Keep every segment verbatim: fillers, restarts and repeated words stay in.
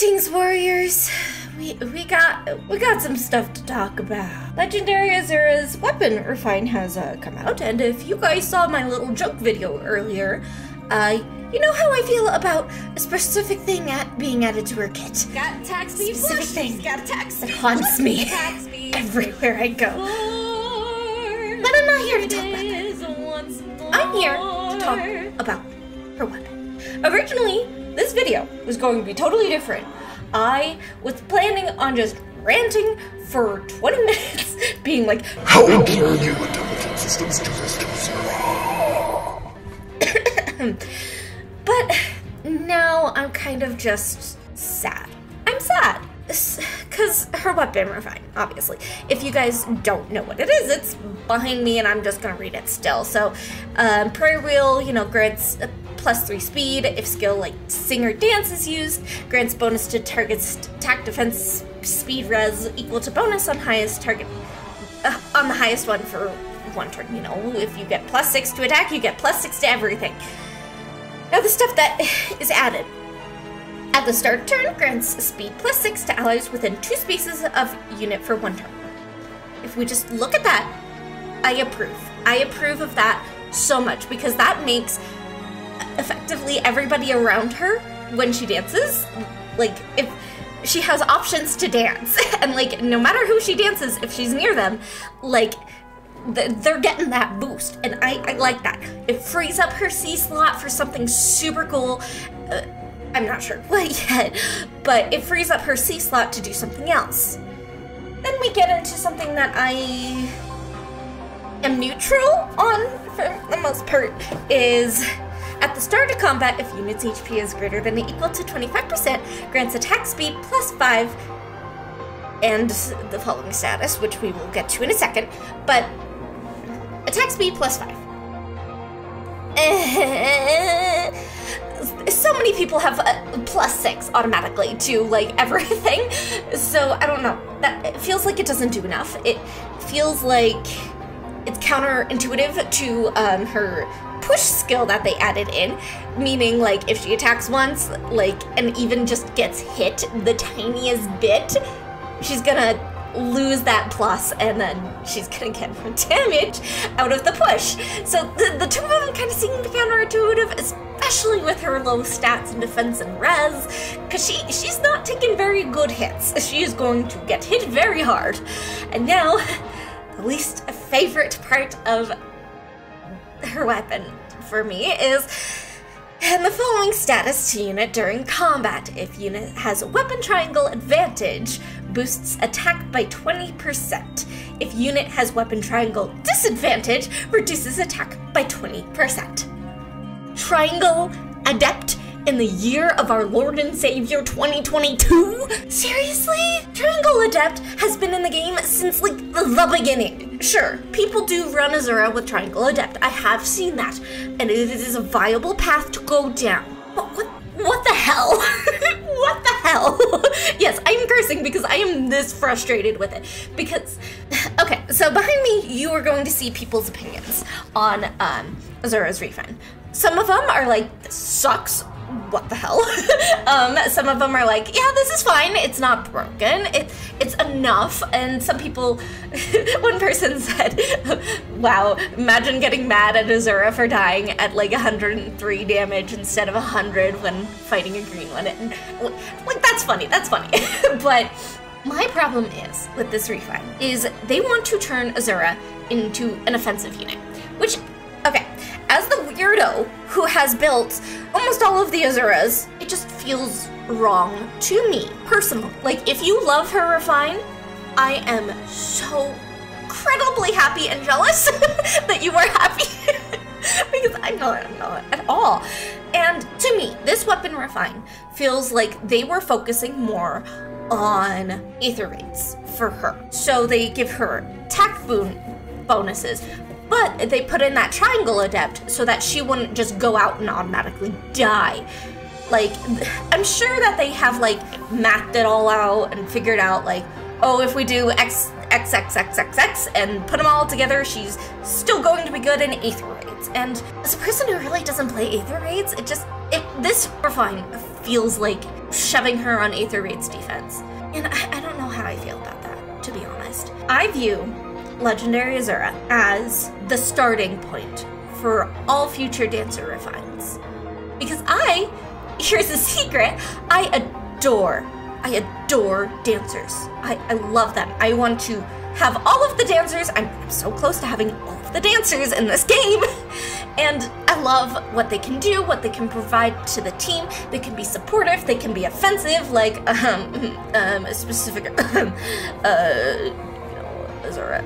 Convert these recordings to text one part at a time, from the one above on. Greetings, warriors. We we got we got some stuff to talk about. Legendary Azura's weapon refine has uh, come out, and if you guys saw my little joke video earlier, uh, you know how I feel about a specific thing at being added to her kit. Got tax me, specific thing. Got tax me. It haunts me. Tax me everywhere I go. Lord, but I'm not here to talk about that. I'm here to talk about her weapon. Originally, this video was going to be totally different. I was planning on just ranting for twenty minutes, being like, how dare you, Intelligent Systems, do this to Azura? But now I'm kind of just sad. I'm sad, because her weapon refine, obviously. If you guys don't know what it is, it's behind me and I'm just gonna read it still. So, um, Prayer Wheel, you know, grants plus three speed. If skill like sing or dance is used, grants bonus to target's attack defense speed res equal to bonus on highest target, uh, on the highest one for one turn. You know, if you get plus six to attack, you get plus six to everything. Now the stuff that is added at the start of turn grants speed plus six to allies within two spaces of unit for one turn. If we just look at that, I approve. I approve of that so much because that makes effectively everybody around her when she dances, like, if she has options to dance and like no matter who she dances, if she's near them, like they're getting that boost, and I, I like that. It frees up her C slot for something super cool. uh, I'm not sure what yet, but it frees up her C slot to do something else. Then we get into something that I am neutral on for the most part, is at the start of combat, if unit's H P is greater than or equal to twenty-five percent, grants attack speed plus five and the following status, which we will get to in a second, but attack speed plus five. So many people have a plus six automatically to like everything, so I don't know. That, it feels like it doesn't do enough. It feels like it's counterintuitive to um, her push skill that they added in, meaning like if she attacks once, like, and even just gets hit the tiniest bit, she's gonna lose that plus and then she's gonna get more damage out of the push. So the, the two of them kind of seem counterintuitive, especially with her low stats and defense and res, because she, she's not taking very good hits. She is going to get hit very hard. And now, the least favorite part of her weapon for me is, and the following status to unit during combat. If unit has a weapon triangle advantage, boosts attack by twenty percent. If unit has weapon triangle disadvantage, reduces attack by twenty percent. Triangle Adept in the year of our Lord and Savior twenty twenty-two? Seriously? Triangle Adept has been in the game since like the beginning. Sure, people do run Azura with Triangle Adept. I have seen that, and it is a viable path to go down. But what, what the hell? What the hell? Yes, I'm cursing because I am this frustrated with it. Because, okay, so behind me, you are going to see people's opinions on um, Azura's refine. Some of them are like, this sucks. What the hell? um, some of them are like, yeah, this is fine. It's not broken. It, it's enough. And some people, one person said, wow, imagine getting mad at Azura for dying at like one hundred and three damage instead of one hundred when fighting a green one. And, like, that's funny. That's funny. But my problem is with this refine is they want to turn Azura into an offensive unit, which, okay, as the weirdo who has built almost all of the Azuras, it just feels wrong to me, personally. Like, if you love her refine, I am so incredibly happy and jealous that you are happy, because I'm not, I'm not at all. And to me, this weapon refine feels like they were focusing more on Aether Raids for her. So they give her attack boon bonuses, but they put in that Triangle Adept so that she wouldn't just go out and automatically die. Like, I'm sure that they have, like, mapped it all out and figured out, like, oh, if we do X, X, X, X, X, X, and put them all together, she's still going to be good in Aether Raids. Raids, and as a person who really doesn't play Aether Raids, it just, it, this Refine feels like shoving her on Aether Raids defense. And I, I don't know how I feel about that, to be honest. I view Legendary Azura as the starting point for all future Dancer Refines. Because I, here's the secret, I adore, I adore dancers. I, I love them. I want to have all of the dancers. I'm, I'm so close to having all of the dancers in this game. And I love what they can do, what they can provide to the team. They can be supportive, they can be offensive, like um, um, a specific, uh, you know, Azura.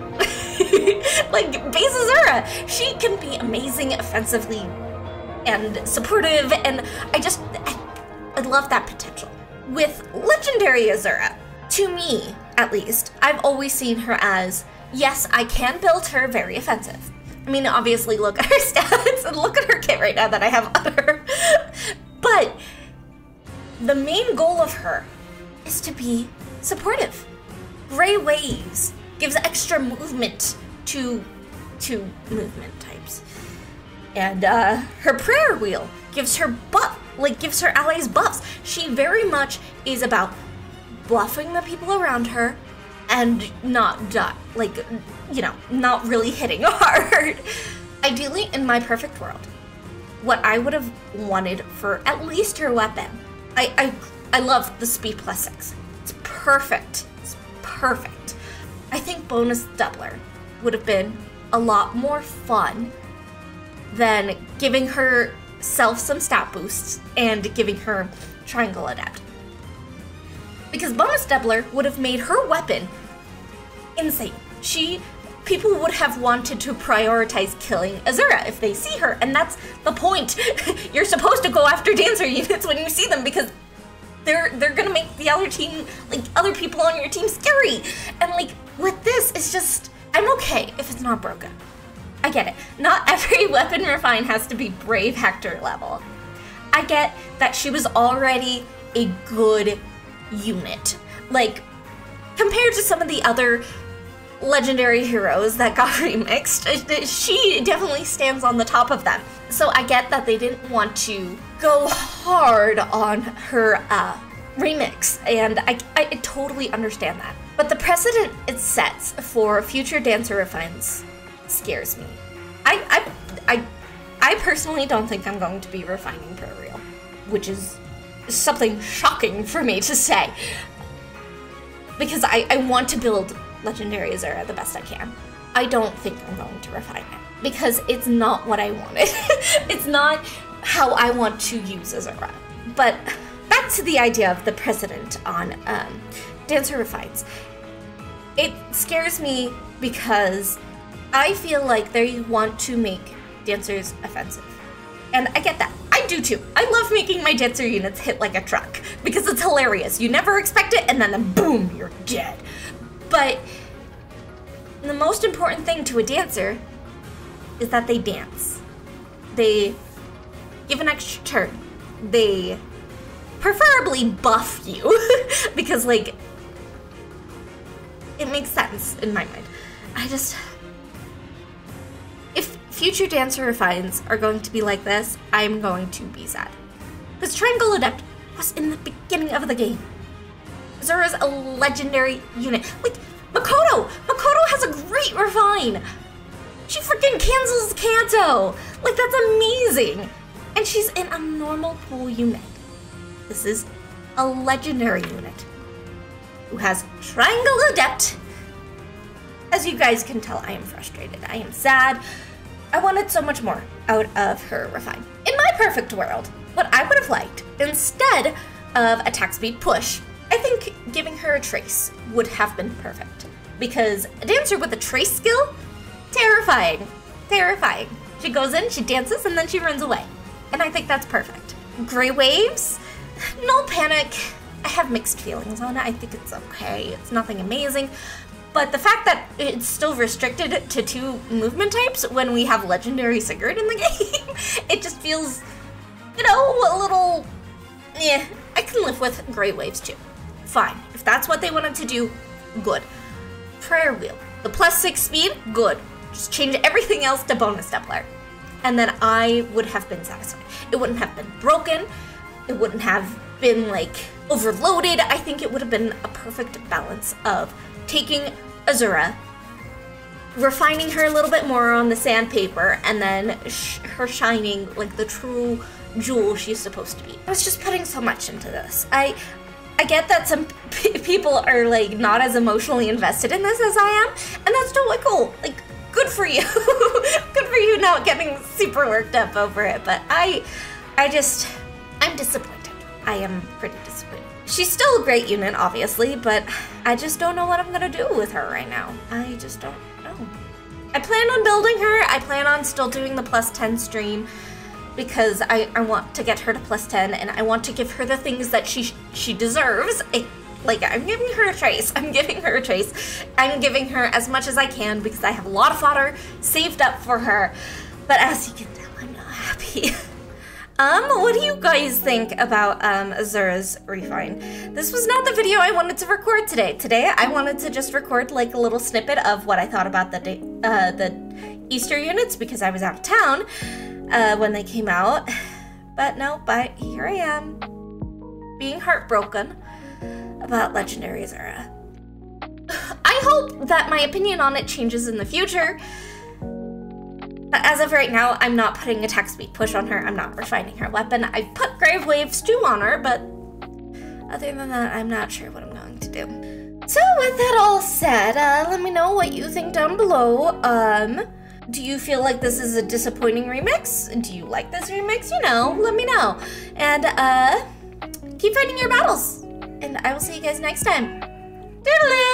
Like, base Azura. She can be amazing offensively and supportive, and I just, I, I love that potential. With Legendary Azura, to me, at least, I've always seen her as, yes, I can build her very offensive. I mean, obviously, look at her stats and look at her kit right now that I have on her. But the main goal of her is to be supportive. Gray Waves gives extra movement to, to movement types. And uh, her Prayer Wheel gives her buff, like gives her allies buffs. She very much is about bluffing the people around her and not die, like, you know, not really hitting hard. Ideally, in my perfect world, what I would have wanted for at least her weapon, I I, I love the speed plus six. It's perfect, it's perfect. I think bonus doubler would have been a lot more fun than giving herself some stat boosts and giving her Triangle Adept. Because bonus doubler would have made her weapon insane. She, people would have wanted to prioritize killing Azura if they see her, and that's the point. You're supposed to go after dancer units when you see them because they're they're gonna make the other team, like other people on your team, scary. And like with this, it's just, I'm okay if it's not broken. I get it. Not every weapon refine has to be Brave Hector level. I get that she was already a good unit, like compared to some of the other legendary heroes that got remixed, she definitely stands on the top of them. So I get that they didn't want to go hard on her uh, remix, and I, I totally understand that. But the precedent it sets for future Dancer Refines scares me. I I I, I personally don't think I'm going to be refining Prayer Wheel, which is something shocking for me to say, because I, I want to build Legendary Azura the best I can. I don't think I'm going to refine it, because it's not what I wanted. It's not how I want to use Azura. But back to the idea of the precedent on um, Dancer Refines. It scares me because I feel like they want to make dancers offensive. And I get that. I do too. I love making my dancer units hit like a truck because it's hilarious. You never expect it, and then boom, you're dead. But the most important thing to a dancer is that they dance. They give an extra turn. They preferably buff you because, like, it makes sense in my mind. I just... If future Dancer Refines are going to be like this, I'm going to be sad. Because Triangle Adept was in the beginning of the game. Azura's a legendary unit. Like, Makoto! Makoto has a great refine! She freaking cancels Kanto! Like, that's amazing! And she's in a normal pool unit. This is a legendary unit who has Triangle Adept. As you guys can tell, I am frustrated. I am sad. I wanted so much more out of her refine. In my perfect world, what I would have liked, instead of attack speed push, I think giving her a trace would have been perfect, because a dancer with a trace skill, terrifying, terrifying. She goes in, she dances, and then she runs away. And I think that's perfect. Gray Waves, no panic. I have mixed feelings on it. I think it's okay. It's nothing amazing. But the fact that it's still restricted to two movement types when we have Legendary Sigurd in the game, it just feels, you know, a little, eh. I can live with Gray Waves too. Fine. If that's what they wanted to do, good. Prayer Wheel. The plus six speed, good. Just change everything else to bonus doubler. and then I would have been satisfied. It wouldn't have been broken. It wouldn't have been like overloaded. I think it would have been a perfect balance of taking Azura, refining her a little bit more on the sandpaper, and then sh her shining like the true jewel she's supposed to be. I was just putting so much into this. I I get that some p people are like not as emotionally invested in this as I am, and that's totally cool. Like, good for you. Good for you not getting super worked up over it, but I I just, I'm disappointed. I am pretty disappointed. She's still a great unit, obviously, but I just don't know what I'm gonna do with her right now. I just don't know. I plan on building her. I plan on still doing the plus ten stream because I, I want to get her to plus ten and I want to give her the things that she she deserves. It, like, I'm giving her a trace. I'm giving her a trace. I'm giving her as much as I can because I have a lot of fodder saved up for her. But as you can tell, I'm not happy. Um, what do you guys think about um, Azura's refine? This was not the video I wanted to record today. Today, I wanted to just record like a little snippet of what I thought about the day, uh, the Easter units because I was out of town uh, when they came out. But no, but here I am, being heartbroken about Legendary Azura. I hope that my opinion on it changes in the future. But as of right now, I'm not putting attack speed push on her. I'm not refining her weapon. I put Grave Waves two on her, but other than that, I'm not sure what I'm going to do. So with that all said, uh, let me know what you think down below. Um, do you feel like this is a disappointing remix? Do you like this remix? You know, let me know. And uh, keep fighting your battles. And I will see you guys next time. Doodaloo!